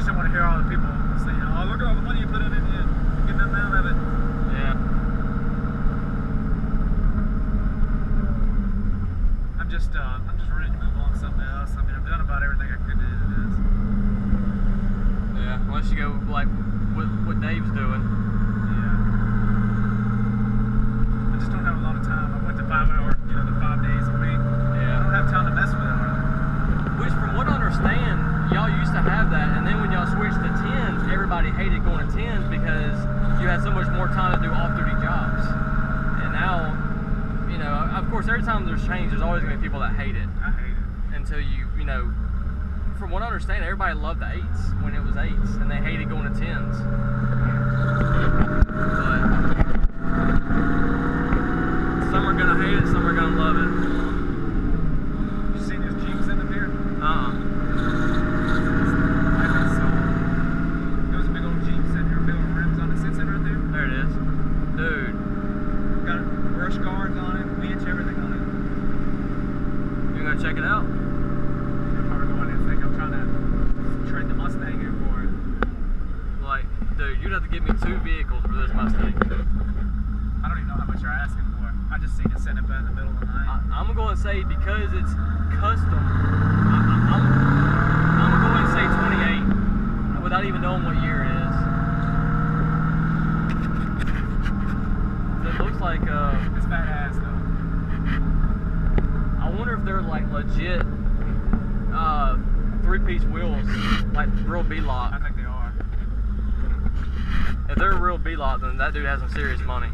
just didn't want to hear all the people saying, "Oh, look at all the money you put in it, you get nothing out of it." Yeah. I'm just ready to move on to something else. I mean, I've done about everything I could do to this. Yeah, unless you go like what Dave's doing. Yeah. I just don't have a lot of time. I went to 5 hours, you know, the 5 days a week. Yeah. I don't have time to mess with it. Which, from what I understand, y'all used to have that, and then when y'all switched to 10s, everybody hated going to 10s because you had so much more time to do off-duty jobs. And now, you know, of course, every time there's change, there's always going to be people that hate it. I hate it. Until you know, from what I understand, everybody loved the 8s when it was 8s, and they hated going to 10s. But some are going to hate it, some are going to love it. You seen those Jeeps in the mirror? Those big old Jeeps in there, big old rims on it, sits in right there. There it is. Dude. Got brush guards on it, winch, everything on it. You gonna check it out? I'm probably going in and think I'm trying to trade the Mustang in for it. Like, dude, you'd have to give me 2 vehicles for this Mustang. I don't even know how much you're asking for. I just seen it sitting up in the middle of the night. I'm gonna say, because it's custom, I'm going to say 28 without even knowing what year it is. It looks like it's badass though. I wonder if they're like legit 3-piece wheels, like real Beadlock. I think they are. If they're real Beadlock, then that dude has some serious money.